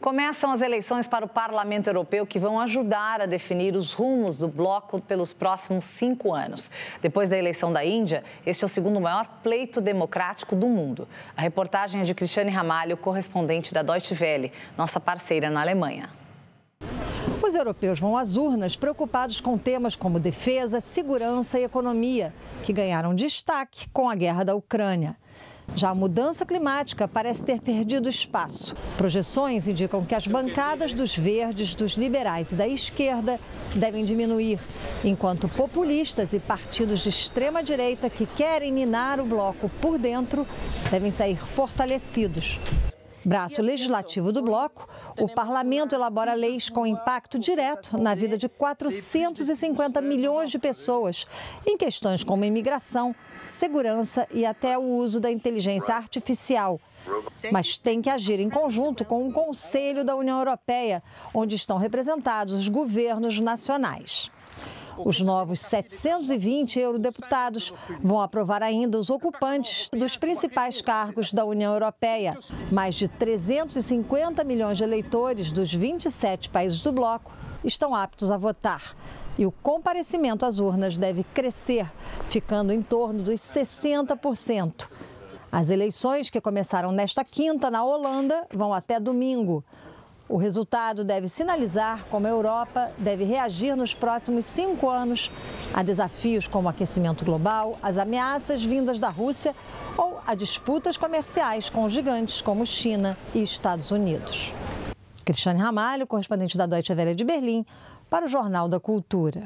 Começam as eleições para o Parlamento Europeu, que vão ajudar a definir os rumos do bloco pelos próximos 5 anos. Depois da eleição da Índia, este é o segundo maior pleito democrático do mundo. A reportagem é de Cristiane Ramalho, correspondente da Deutsche Welle, nossa parceira na Alemanha. Os europeus vão às urnas preocupados com temas como defesa, segurança e economia, que ganharam destaque com a guerra da Ucrânia. Já a mudança climática parece ter perdido espaço. Projeções indicam que as bancadas dos verdes, dos liberais e da esquerda devem diminuir, enquanto populistas e partidos de extrema direita que querem minar o bloco por dentro devem sair fortalecidos. Braço legislativo do bloco, o parlamento elabora leis com impacto direto na vida de 450 milhões de pessoas, em questões como imigração, segurança e até o uso da inteligência artificial. Mas tem que agir em conjunto com o Conselho da União Europeia, onde estão representados os governos nacionais. Os novos 720 eurodeputados vão aprovar ainda os ocupantes dos principais cargos da União Europeia. Mais de 350 milhões de eleitores dos 27 países do bloco estão aptos a votar. E o comparecimento às urnas deve crescer, ficando em torno dos 60%. As eleições, que começaram nesta quinta na Holanda, vão até domingo. O resultado deve sinalizar como a Europa deve reagir nos próximos 5 anos a desafios como o aquecimento global, as ameaças vindas da Rússia ou a disputas comerciais com gigantes como China e Estados Unidos. Cristiane Ramalho, correspondente da Deutsche Welle de Berlim, para o Jornal da Cultura.